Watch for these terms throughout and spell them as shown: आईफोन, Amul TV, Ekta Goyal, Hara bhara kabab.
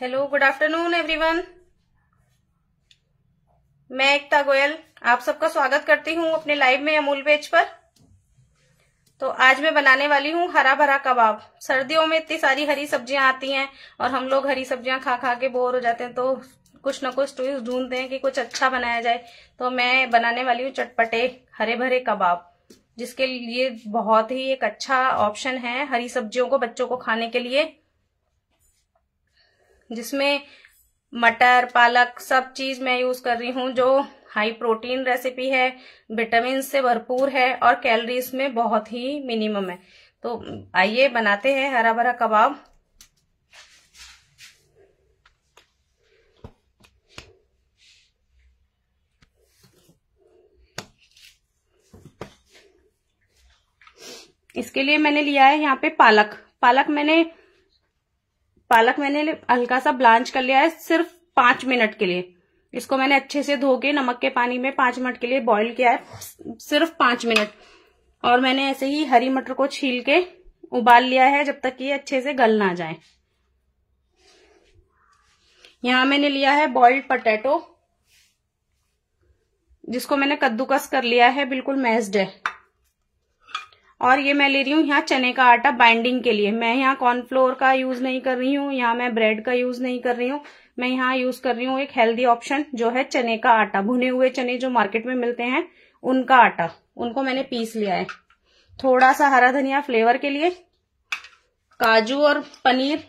Hello good afternoon everyone, मैं एकता गोयल आप सबका स्वागत करती हूँ अपने लाइव में अमूल पेज पर। तो आज मैं बनाने वाली हूँ हरा भरा कबाब। सर्दियों में इतनी सारी हरी सब्जियां आती हैं और हम लोग हरी सब्जियां खा खा के बोर हो जाते हैं, तो कुछ ना कुछ ट्विस्ट ढूंढते हैं कि कुछ अच्छा बनाया जाए। तो मैं बनाने वाली हूँ चटपटे हरे भरे कबाब, जिसके लिए बहुत ही एक अच्छा ऑप्शन है हरी सब्जियों को बच्चों को खाने के लिए, जिसमें मटर पालक सब चीज मैं यूज कर रही हूँ, जो हाई प्रोटीन रेसिपी है, विटामिन से भरपूर है और कैलोरीज में बहुत ही मिनिमम है। तो आइए बनाते हैं हरा भरा कबाब। इसके लिए मैंने लिया है यहाँ पे पालक मैंने हल्का सा ब्लांच कर लिया है सिर्फ 5 मिनट के लिए। इसको मैंने अच्छे से धो के नमक के पानी में 5 मिनट के लिए बॉईल किया है, सिर्फ 5 मिनट। और मैंने ऐसे ही हरी मटर को छील के उबाल लिया है जब तक कि ये अच्छे से गल ना जाए। यहाँ मैंने लिया है बॉइल्ड पोटैटो, जिसको मैंने कद्दूकस कर लिया है, बिल्कुल मैश्ड है। और ये मैं ले रही हूँ यहाँ चने का आटा बाइंडिंग के लिए। मैं यहाँ कॉर्नफ्लोर का यूज नहीं कर रही हूँ, यहाँ मैं ब्रेड का यूज नहीं कर रही हूँ, मैं यहाँ यूज कर रही हूँ एक हेल्दी ऑप्शन जो है चने का आटा। भुने हुए चने जो मार्केट में मिलते हैं उनका आटा, उनको मैंने पीस लिया है। थोड़ा सा हरा धनिया फ्लेवर के लिए, काजू और पनीर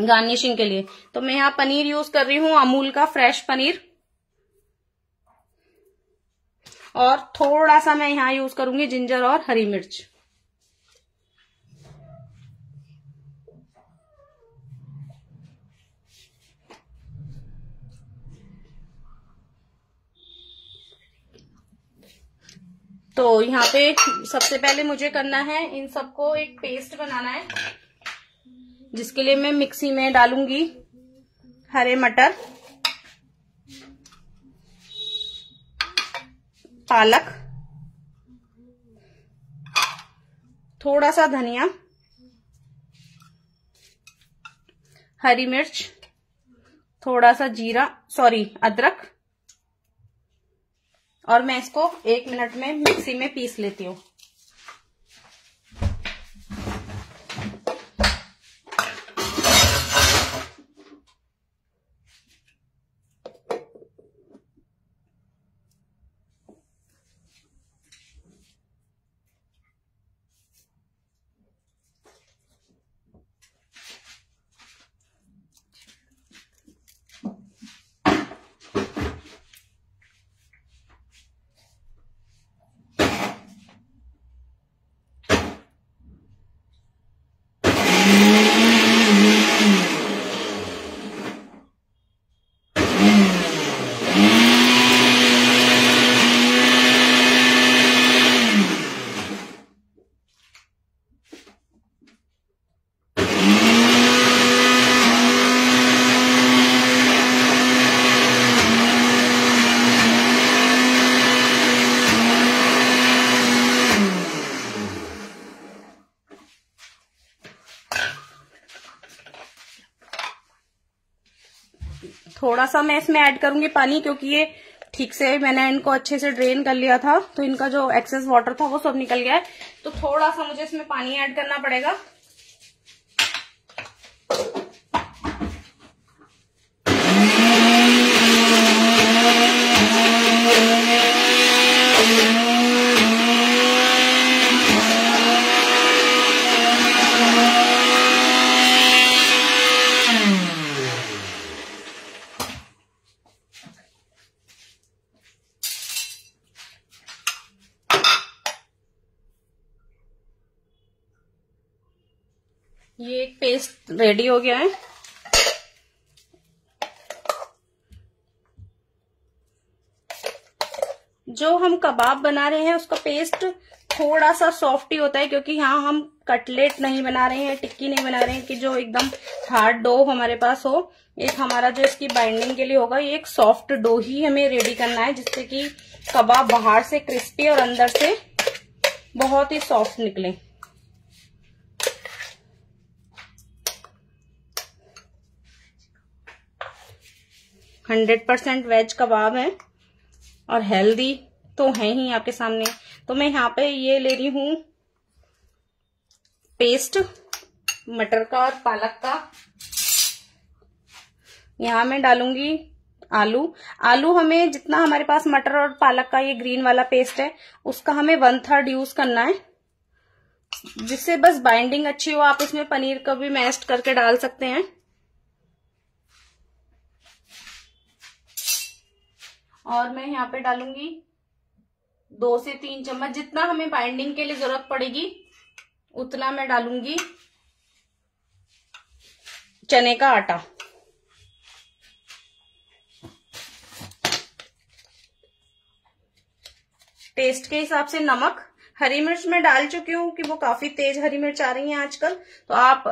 गार्निशिंग के लिए। तो मैं यहाँ पनीर यूज कर रही हूँ, अमूल का फ्रेश पनीर। और थोड़ा सा मैं यहाँ यूज करूंगी जिंजर और हरी मिर्च। तो यहाँ पे सबसे पहले मुझे करना है इन सबको एक पेस्ट बनाना है, जिसके लिए मैं मिक्सी में डालूंगी हरे मटर, पालक, थोड़ा सा धनिया, हरी मिर्च, थोड़ा सा अदरक। और मैं इसको 1 मिनट में मिक्सी में पीस लेती हूँ। थोड़ा सा मैं इसमें ऐड करूंगी पानी, क्योंकि ये ठीक से मैंने इनको अच्छे से ड्रेन कर लिया था, तो इनका जो एक्सेस वाटर था वो सब निकल गया है। तो थोड़ा सा मुझे इसमें पानी ऐड करना पड़ेगा। ये एक पेस्ट रेडी हो गया है। जो हम कबाब बना रहे हैं उसका पेस्ट थोड़ा सा सॉफ्ट ही होता है, क्योंकि यहाँ हम कटलेट नहीं बना रहे हैं, टिक्की नहीं बना रहे हैं कि जो एकदम हार्ड डो हमारे पास हो। एक हमारा जो इसकी बाइंडिंग के लिए होगा, ये एक सॉफ्ट डो ही हमें रेडी करना है, जिससे कि कबाब बाहर से क्रिस्पी और अंदर से बहुत ही सॉफ्ट निकले। 100% वेज कबाब हैं और हेल्दी तो हैं ही आपके सामने। तो मैं यहाँ पे ये ले रही हूँ पेस्ट मटर का और पालक का। यहाँ मैं डालूंगी आलू। आलू हमें जितना हमारे पास मटर और पालक का ये ग्रीन वाला पेस्ट है उसका हमें 1/3 यूज करना है, जिससे बस बाइंडिंग अच्छी हो। आप इसमें पनीर का भी मैश करके डाल सकते हैं। और मैं यहाँ पे डालूंगी 2 से 3 चम्मच, जितना हमें बाइंडिंग के लिए जरूरत पड़ेगी उतना मैं डालूंगी चने का आटा। टेस्ट के हिसाब से नमक, हरी मिर्च मैं डाल चुकी हूँ कि वो काफी तेज हरी मिर्च आ रही है आजकल, तो आप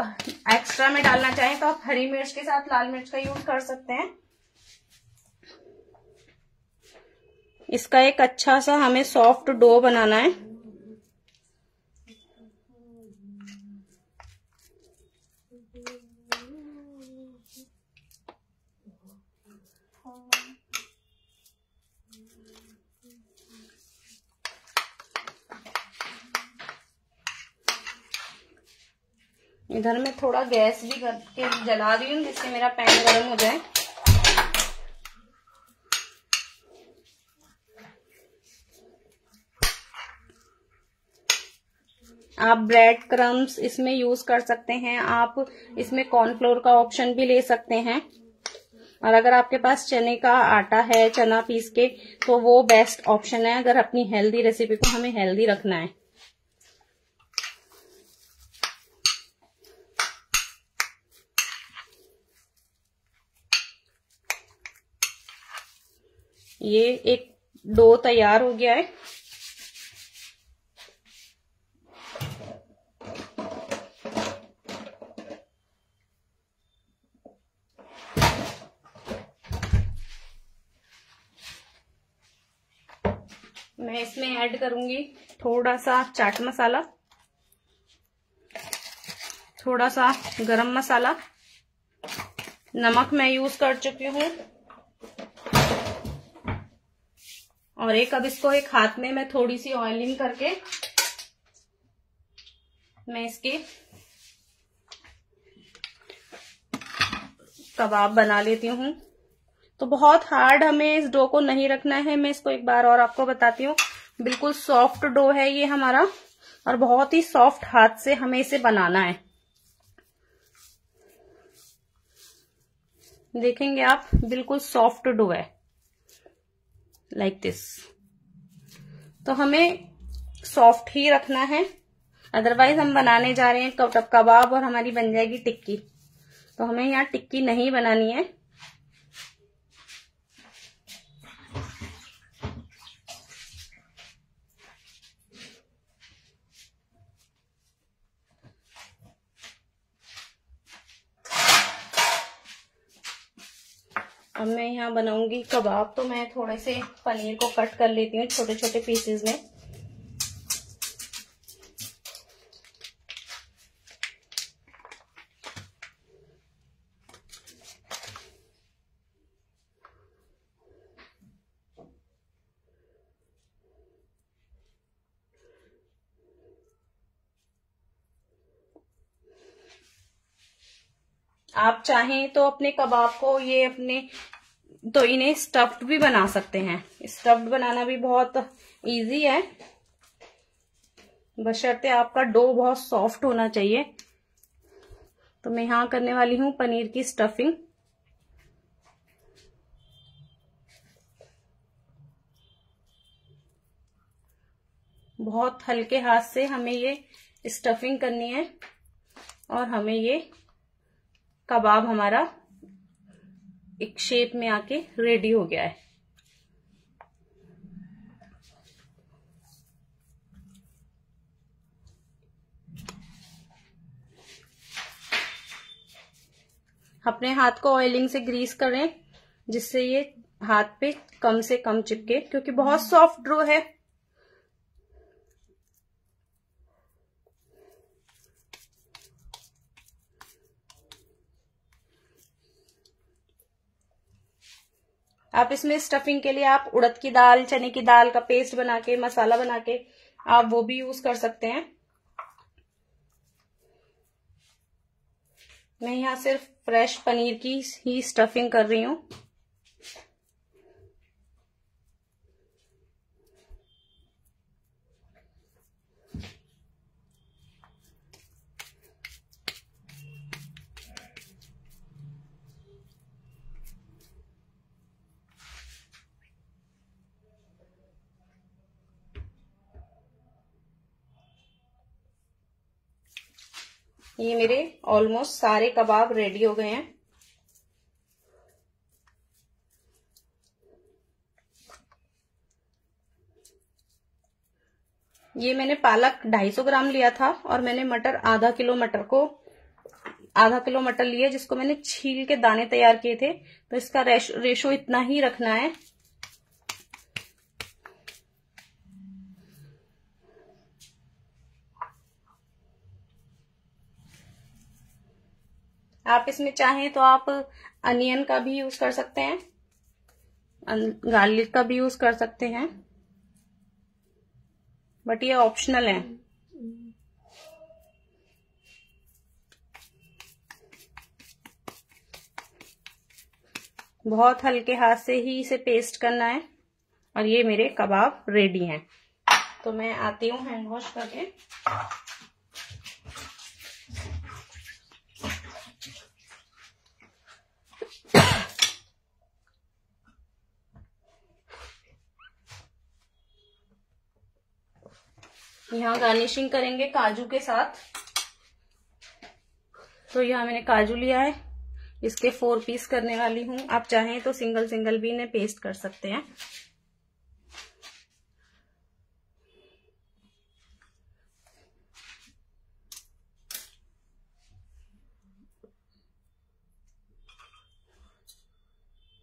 एक्स्ट्रा में डालना चाहें तो आप हरी मिर्च के साथ लाल मिर्च का यूज कर सकते हैं। इसका एक अच्छा सा हमें सॉफ्ट डो बनाना है। इधर मैं थोड़ा गैस भी करके जला रही हूँ जिससे मेरा पैन गर्म हो जाए। आप ब्रेड क्रम्स इसमें यूज कर सकते हैं, आप इसमें कॉर्नफ्लोर का ऑप्शन भी ले सकते हैं, और अगर आपके पास चने का आटा है चना पीस के तो वो बेस्ट ऑप्शन है अगर अपनी हेल्दी रेसिपी को हमें हेल्दी रखना है। ये एक डो तैयार हो गया है। मैं इसमें ऐड करूंगी थोड़ा सा चाट मसाला, थोड़ा सा गरम मसाला, नमक मैं यूज कर चुकी हूँ, और एक अब इसको एक हाथ में मैं थोड़ी सी ऑयलिंग करके मैं इसके कबाब बना लेती हूँ। तो बहुत हार्ड हमें इस डो को नहीं रखना है। मैं इसको एक बार और आपको बताती हूँ। बिल्कुल सॉफ्ट डो है ये हमारा और बहुत ही सॉफ्ट हाथ से हमें इसे बनाना है। देखेंगे आप बिल्कुल सॉफ्ट डो है लाइक दिस। तो हमें सॉफ्ट ही रखना है, अदरवाइज हम बनाने जा रहे हैं कबाब और हमारी बन जाएगी टिक्की, तो हमें यहाँ टिक्की नहीं बनानी है। अब मैं यहाँ बनाऊंगी कबाब, तो मैं थोड़े से पनीर को कट कर लेती हूँ छोटे छोटे पीसेस में। आप चाहें तो अपने कबाब को ये अपने तो इन्हें स्टफ्ड भी बना सकते हैं। स्टफ्ड बनाना भी बहुत इजी है, बशर्ते आपका डो बहुत सॉफ्ट होना चाहिए। तो मैं यहाँ करने वाली हूँ पनीर की स्टफिंग। बहुत हल्के हाथ से हमें ये स्टफिंग करनी है और हमें ये कबाब हमारा एक शेप में आके रेडी हो गया है। अपने हाथ को ऑयलिंग से ग्रीस करें जिससे ये हाथ पे कम से कम चिपके, क्योंकि बहुत सॉफ्ट डो है। आप इसमें स्टफिंग के लिए आप उड़द की दाल, चने की दाल का पेस्ट बना के, मसाला बना के आप वो भी यूज कर सकते हैं। मैं यहाँ सिर्फ फ्रेश पनीर की ही स्टफिंग कर रही हूँ। ये मेरे ऑलमोस्ट सारे कबाब रेडी हो गए हैं। ये मैंने पालक 250 ग्राम लिया था और मैंने मटर आधा किलो मटर लिए, जिसको मैंने छील के दाने तैयार किए थे, तो इसका रेशो इतना ही रखना है। आप इसमें चाहें तो आप अनियन का भी यूज कर सकते हैं, गार्लिक का भी यूज कर सकते हैं, बट ये ऑप्शनल है। बहुत हल्के हाथ से ही इसे पेस्ट करना है। और ये मेरे कबाब रेडी हैं, तो मैं आती हूँ हैंड वॉश करके। यहाँ गार्निशिंग करेंगे काजू के साथ, तो यहाँ मैंने काजू लिया है, इसके 4 पीस करने वाली हूँ। आप चाहें तो सिंगल सिंगल भी इन्हें पेस्ट कर सकते हैं।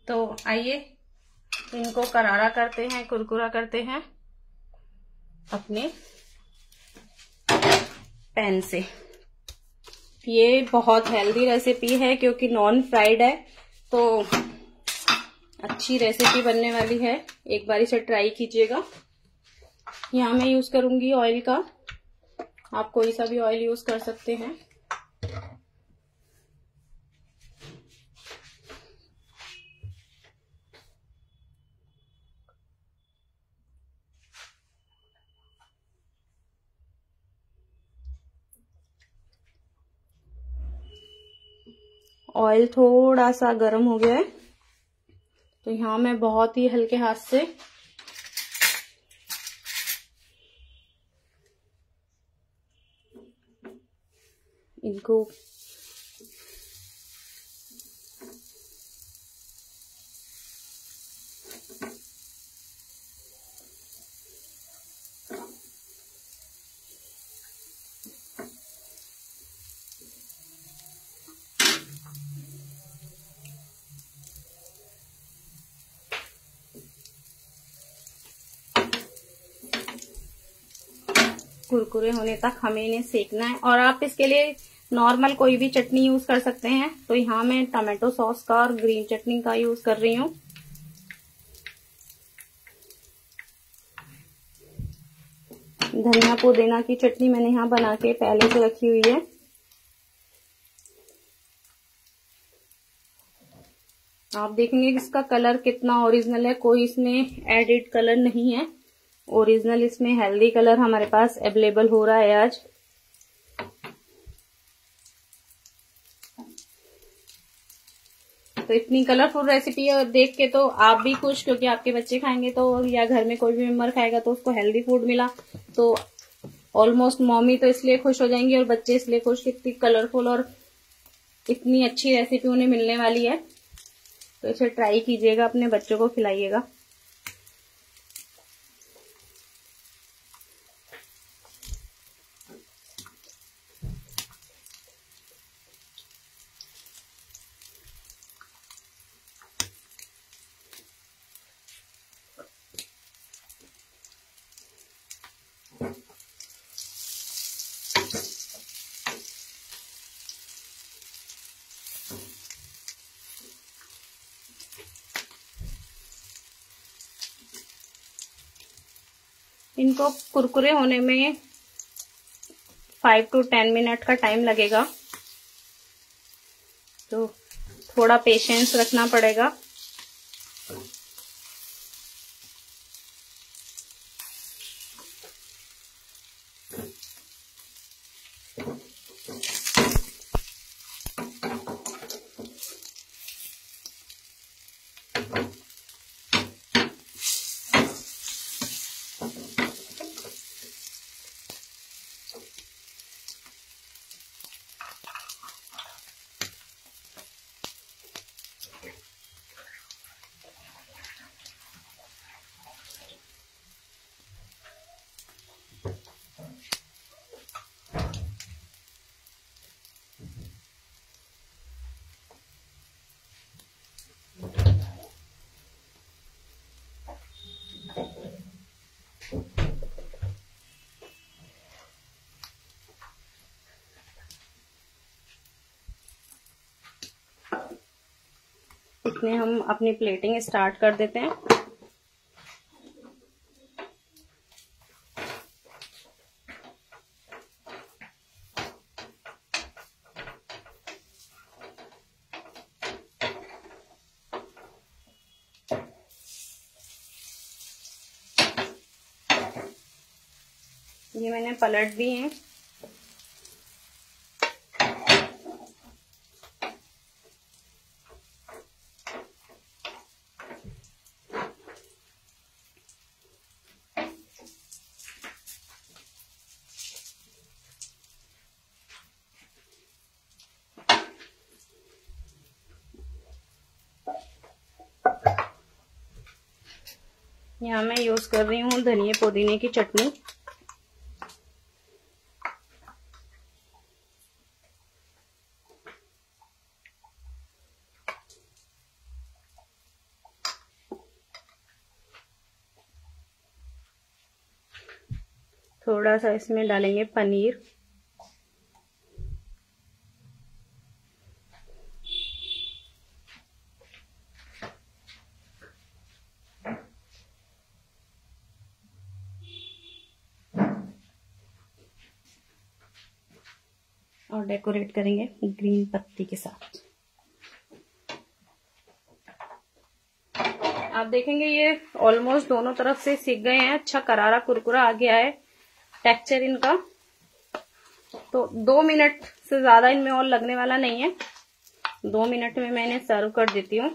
तो आइए इनको करारा करते हैं, कुरकुरा करते हैं अपने पैन से। ये बहुत हेल्दी रेसिपी है क्योंकि नॉन फ्राइड है, तो अच्छी रेसिपी बनने वाली है। एक बार इसे ट्राई कीजिएगा। यहाँ मैं यूज करूंगी ऑयल का, आप कोई सा भी ऑयल यूज कर सकते हैं। ऑयल थोड़ा सा गर्म हो गया है, तो यहाँ मैं बहुत ही हल्के हाथ से इनको कुरकुरे होने तक हमें इन्हें सेकना है। और आप इसके लिए नॉर्मल कोई भी चटनी यूज कर सकते हैं, तो यहाँ मैं टमाटो सॉस का और ग्रीन चटनी का यूज कर रही हूँ। धनिया पुदीना की चटनी मैंने यहाँ बना के पहले से रखी हुई है। आप देखेंगे इसका कलर कितना ओरिजिनल है, कोई इसमें एडेड कलर नहीं है, ओरिजिनल इसमें हेल्दी कलर हमारे पास अवेलेबल हो रहा है आज। तो इतनी कलरफुल रेसिपी है, देख के तो आप भी खुश, क्योंकि आपके बच्चे खाएंगे तो, या घर में कोई भी मेंबर खाएगा तो उसको हेल्दी फूड मिला, तो ऑलमोस्ट मॉमी तो इसलिए खुश हो जाएंगी और बच्चे इसलिए खुश, इतनी कलरफुल और इतनी अच्छी रेसिपी उन्हें मिलने वाली है। तो इसे ट्राई कीजिएगा, अपने बच्चों को खिलाइएगा। इनको कुरकुरे होने में 5 से 10 मिनट का टाइम लगेगा, तो थोड़ा पेशेंस रखना पड़ेगा। इसमें हम अपनी प्लेटिंग स्टार्ट कर देते हैं। ये मैंने पलट दी है। यहाँ मैं यूज कर रही हूँ धनिया पुदीने की चटनी। थोड़ा सा इसमें डालेंगे पनीर। और डेकोरेट करेंगे ग्रीन पत्ती के साथ। आप देखेंगे ये ऑलमोस्ट दोनों तरफ से सिक गए हैं। अच्छा करारा कुरकुरा आ गया है टेक्सचर इनका। तो 2 मिनट से ज्यादा इनमें और लगने वाला नहीं है। 2 मिनट में मैंने सर्व कर देती हूँ।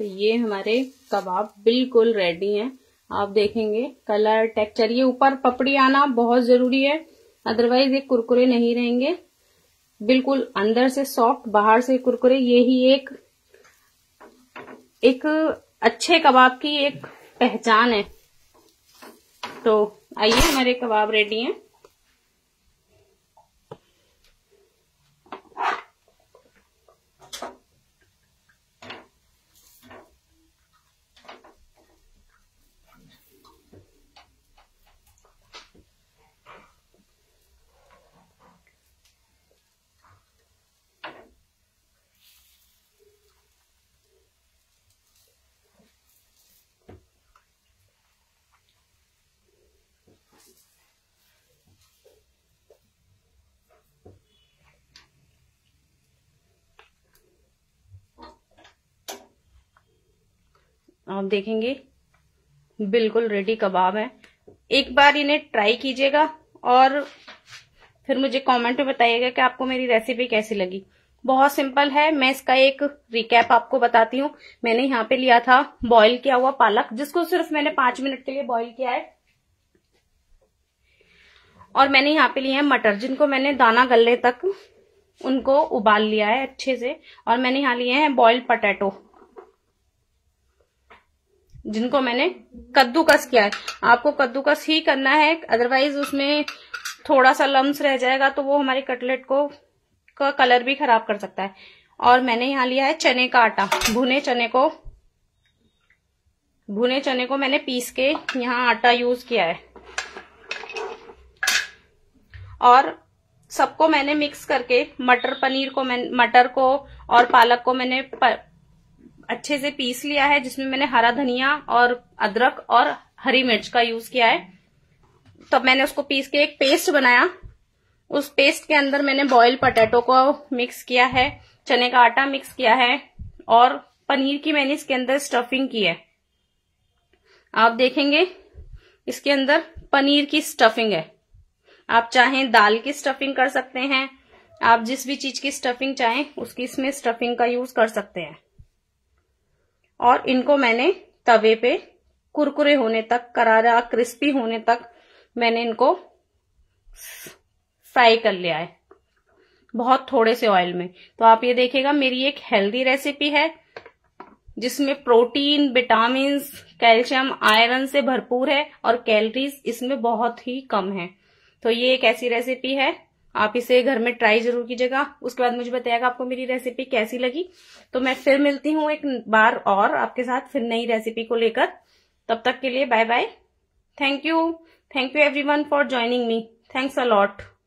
तो ये हमारे कबाब बिल्कुल रेडी हैं। आप देखेंगे कलर टेक्सचर, ये ऊपर पपड़ी आना बहुत जरूरी है, अदरवाइज ये कुरकुरे नहीं रहेंगे। बिल्कुल अंदर से सॉफ्ट बाहर से कुरकुरे, ये ही एक अच्छे कबाब की एक पहचान है। तो आइए हमारे कबाब रेडी हैं। आप देखेंगे बिल्कुल रेडी कबाब है। एक बार इन्हें ट्राई कीजिएगा और फिर मुझे कमेंट में बताइएगा कि आपको मेरी रेसिपी कैसी लगी। बहुत सिंपल है। मैं इसका एक रिकैप आपको बताती हूँ। मैंने यहाँ पे लिया था बॉईल किया हुआ पालक, जिसको सिर्फ मैंने 5 मिनट के लिए बॉईल किया है। और मैंने यहाँ पे लिए है मटर, जिनको मैंने दाना गलने तक उनको उबाल लिया है अच्छे से। और मैंने यहाँ लिए हैं बॉइल्ड पोटैटो, जिनको मैंने कद्दूकस किया है। आपको कद्दूकस ही करना है, अदरवाइज उसमें थोड़ा सा लम्स रह जाएगा तो वो हमारे कटलेट को का कलर भी खराब कर सकता है। और मैंने यहाँ लिया है चने का आटा, भुने चने को मैंने पीस के यहाँ आटा यूज किया है। और सबको मैंने मिक्स करके मटर को और पालक को मैंने अच्छे से पीस लिया है, जिसमें मैंने हरा धनिया और अदरक और हरी मिर्च का यूज किया है। तब मैंने उसको पीस के एक पेस्ट बनाया। उस पेस्ट के अंदर मैंने बॉइल्ड पोटैटो को मिक्स किया है, चने का आटा मिक्स किया है और पनीर की मैंने इसके अंदर स्टफिंग की है। आप देखेंगे इसके अंदर पनीर की स्टफिंग है। आप चाहें दाल की स्टफिंग कर सकते हैं, आप जिस भी चीज की स्टफिंग चाहें उसकी इसमें स्टफिंग का यूज कर सकते हैं। और इनको मैंने तवे पे कुरकुरे होने तक, करारा क्रिस्पी होने तक मैंने इनको फ्राई कर लिया है बहुत थोड़े से ऑयल में। तो आप ये देखिएगा मेरी एक हेल्दी रेसिपी है, जिसमें प्रोटीन, विटामिन्स, कैल्शियम, आयरन से भरपूर है और कैलोरीज इसमें बहुत ही कम है। तो ये एक ऐसी रेसिपी है, आप इसे घर में ट्राई जरूर कीजिएगा। उसके बाद मुझे बताइएगा आपको मेरी रेसिपी कैसी लगी। तो मैं फिर मिलती हूँ एक बार और आपके साथ फिर नई रेसिपी को लेकर। तब तक के लिए bye bye. Thank you everyone for joining me. Thanks a lot.